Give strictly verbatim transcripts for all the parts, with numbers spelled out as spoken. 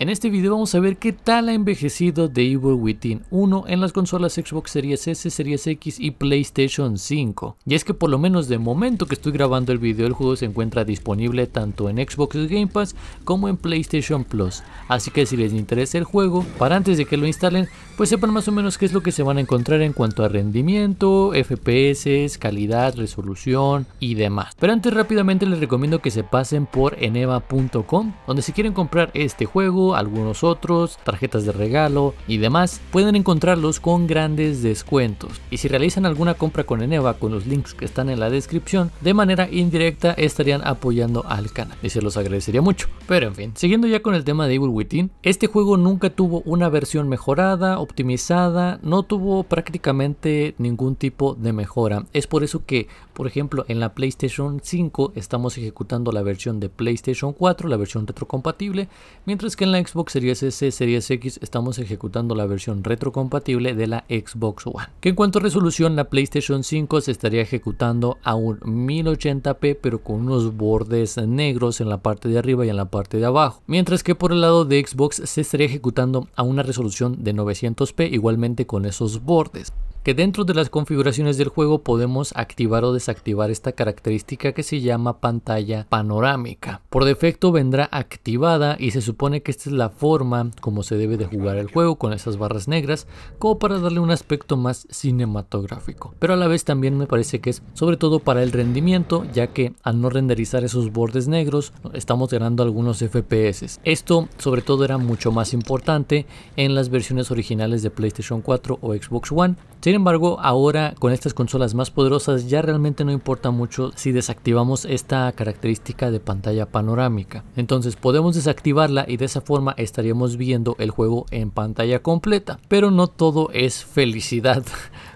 En este video vamos a ver qué tal ha envejecido The Evil Within uno en las consolas Xbox Series S, Series X y PlayStation cinco. Y es que por lo menos de momento que estoy grabando el video, el juego se encuentra disponible tanto en Xbox Game Pass como en PlayStation Plus. Así que si les interesa el juego, para antes de que lo instalen, pues sepan más o menos qué es lo que se van a encontrar en cuanto a rendimiento, F P S, calidad, resolución y demás. Pero antes rápidamente les recomiendo que se pasen por Eneba punto com, donde si quieren comprar este juego, algunos otros, tarjetas de regalo y demás, pueden encontrarlos con grandes descuentos. Y si realizan alguna compra con Eneba con los links que están en la descripción, de manera indirecta estarían apoyando al canal y se los agradecería mucho. Pero en fin, siguiendo ya con el tema de Evil Within, este juego nunca tuvo una versión mejorada, optimizada, no tuvo prácticamente ningún tipo de mejora. Es por eso que, por ejemplo, en la PlayStation cinco estamos ejecutando la versión de PlayStation cuatro, la versión retrocompatible, mientras que en la Xbox Series S, Series X estamos ejecutando la versión retrocompatible de la Xbox One. Que en cuanto a resolución, la PlayStation cinco se estaría ejecutando a un mil ochenta p, pero con unos bordes negros en la parte de arriba y en la parte de abajo. Mientras que por el lado de Xbox se estaría ejecutando a una resolución de novecientos p, igualmente con esos bordes. Que dentro de las configuraciones del juego podemos activar o desactivar esta característica que se llama pantalla panorámica. Por defecto vendrá activada y se supone que esta es la forma como se debe de jugar el juego, con esas barras negras, como para darle un aspecto más cinematográfico. Pero a la vez también me parece que es sobre todo para el rendimiento, ya que al no renderizar esos bordes negros estamos ganando algunos F P S. Esto sobre todo era mucho más importante en las versiones originales de PlayStation cuatro o Xbox One. Sin embargo, ahora con estas consolas más poderosas ya realmente no importa mucho si desactivamos esta característica de pantalla panorámica. Entonces podemos desactivarla y de esa forma estaríamos viendo el juego en pantalla completa. Pero no todo es felicidad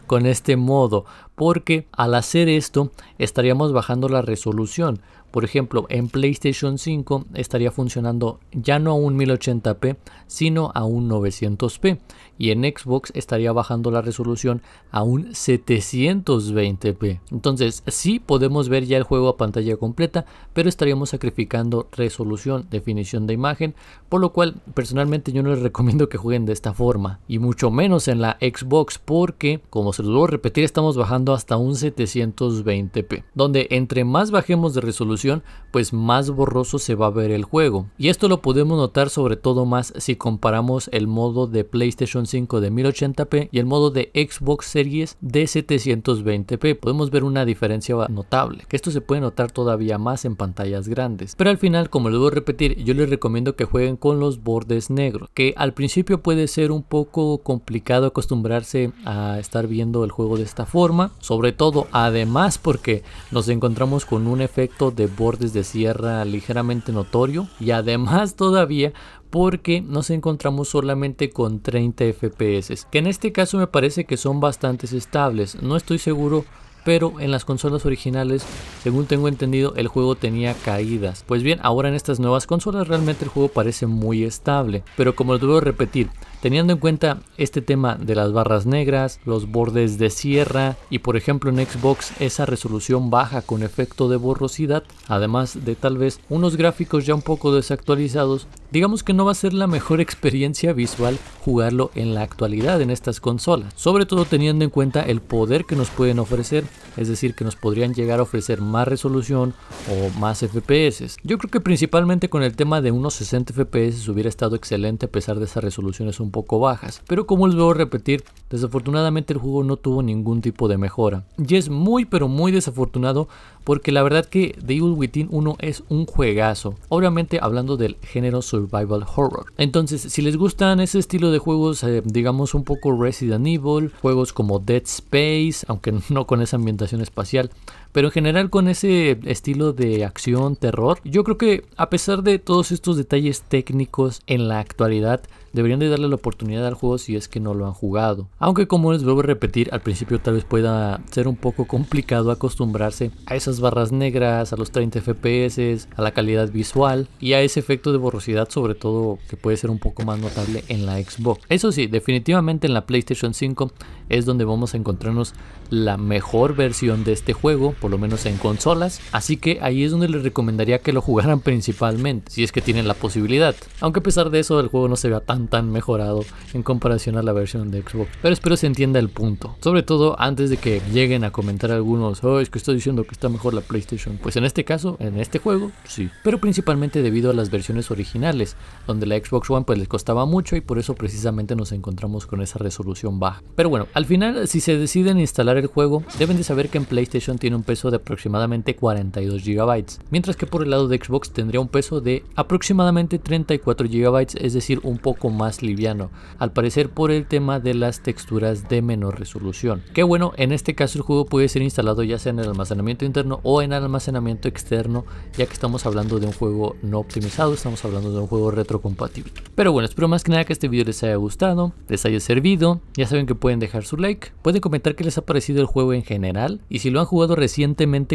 con este modo, porque al hacer esto estaríamos bajando la resolución. Por ejemplo, en PlayStation cinco estaría funcionando ya no a un mil ochenta p, sino a un novecientos p. Y en Xbox estaría bajando la resolución a un setecientos veinte p. Entonces, sí podemos ver ya el juego a pantalla completa, pero estaríamos sacrificando resolución, definición de imagen. Por lo cual, personalmente yo no les recomiendo que jueguen de esta forma. Y mucho menos en la Xbox, porque, como se los voy a repetir, estamos bajando hasta un setecientos veinte p. Donde entre más bajemos de resolución, pues más borroso se va a ver el juego. Y esto lo podemos notar sobre todo más si comparamos el modo de PlayStation cinco de mil ochenta p y el modo de Xbox Series de setecientos veinte p. Podemos ver una diferencia notable, que esto se puede notar todavía más en pantallas grandes. Pero al final, como les voy a repetir, yo les recomiendo que jueguen con los bordes negros, que al principio puede ser un poco complicado acostumbrarse a estar viendo el juego de esta forma, sobre todo además porque nos encontramos con un efecto de bordes de sierra ligeramente notorio, y además todavía porque nos encontramos solamente con treinta F P S, que en este caso me parece que son bastante estables. No estoy seguro, pero en las consolas originales, según tengo entendido, el juego tenía caídas. Pues bien, ahora en estas nuevas consolas realmente el juego parece muy estable. Pero como les debo repetir, teniendo en cuenta este tema de las barras negras, los bordes de sierra y, por ejemplo, en Xbox esa resolución baja con efecto de borrosidad, además de tal vez unos gráficos ya un poco desactualizados, digamos que no va a ser la mejor experiencia visual jugarlo en la actualidad en estas consolas, sobre todo teniendo en cuenta el poder que nos pueden ofrecer, es decir, que nos podrían llegar a ofrecer más resolución o más F P S. Yo creo que principalmente con el tema de unos sesenta F P S hubiera estado excelente a pesar de esas resoluciones un poco bajas, pero como les voy a repetir, desafortunadamente el juego no tuvo ningún tipo de mejora, y es muy pero muy desafortunado, porque la verdad que The Evil Within uno es un juegazo, obviamente hablando del género survival horror. Entonces, si les gustan ese estilo de juegos, eh, digamos un poco Resident Evil, juegos como Dead Space, aunque no con esa ambientación espacial, pero en general con ese estilo de acción, terror, yo creo que a pesar de todos estos detalles técnicos en la actualidad, deberían de darle la oportunidad al juego si es que no lo han jugado. Aunque, como les vuelvo a repetir, al principio tal vez pueda ser un poco complicado acostumbrarse a esas barras negras, a los treinta F P S, a la calidad visual y a ese efecto de borrosidad, sobre todo, que puede ser un poco más notable en la Xbox. Eso sí, definitivamente en la PlayStation cinco es donde vamos a encontrarnos la mejor versión de este juego, por lo menos en consolas, así que ahí es donde les recomendaría que lo jugaran principalmente, si es que tienen la posibilidad. Aunque a pesar de eso el juego no se vea tan tan mejorado en comparación a la versión de Xbox, pero espero se entienda el punto, sobre todo antes de que lleguen a comentar algunos, oh, es que estoy diciendo que está mejor la PlayStation. Pues en este caso, en este juego, sí, pero principalmente debido a las versiones originales, donde la Xbox One pues les costaba mucho y por eso precisamente nos encontramos con esa resolución baja. Pero bueno, al final si se deciden instalar el juego, deben de saber que en PlayStation tiene un peso de aproximadamente cuarenta y dos gigabytes, mientras que por el lado de Xbox tendría un peso de aproximadamente treinta y cuatro gigabytes, es decir, un poco más liviano, al parecer por el tema de las texturas de menor resolución. Que bueno, en este caso el juego puede ser instalado ya sea en el almacenamiento interno o en el almacenamiento externo, ya que estamos hablando de un juego no optimizado, estamos hablando de un juego retrocompatible. Pero bueno, espero más que nada que este video les haya gustado, les haya servido. Ya saben que pueden dejar su like, pueden comentar qué les ha parecido el juego en general y si lo han jugado recientemente,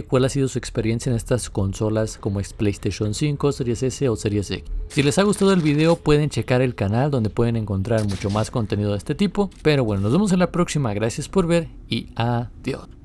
cuál ha sido su experiencia en estas consolas como es PlayStation cinco, Series S o Series X. Si les ha gustado el video pueden checar el canal donde pueden encontrar mucho más contenido de este tipo. Pero bueno, nos vemos en la próxima, gracias por ver y adiós.